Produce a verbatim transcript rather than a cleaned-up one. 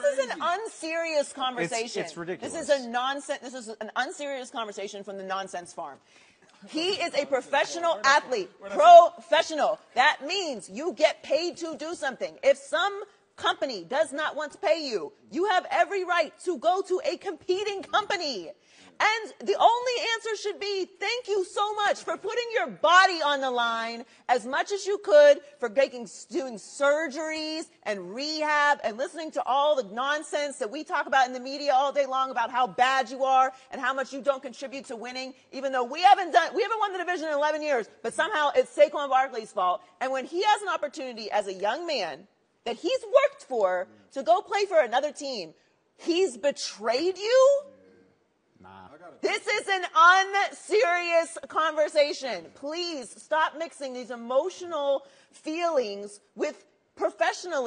This is an unserious conversation. It's, it's ridiculous. This is a nonsense. This is an unserious conversation from the nonsense farm. He is a professional athlete. Professional. That means you get paid to do something. If some company does not want to pay you, you have every right to go to a competing company. And the only answer should be, thank you so much for putting your body on the line as much as you could, for making, doing surgeries and rehab and listening to all the nonsense that we talk about in the media all day long about how bad you are and how much you don't contribute to winning, even though we haven't done, we haven't won the division in eleven years, but somehow it's Saquon Barkley's fault. And when he has an opportunity as a young man that he's worked for to go play for another team, he's betrayed you? Nah. This is an unserious conversation. Please stop mixing these emotional feelings with professionalism.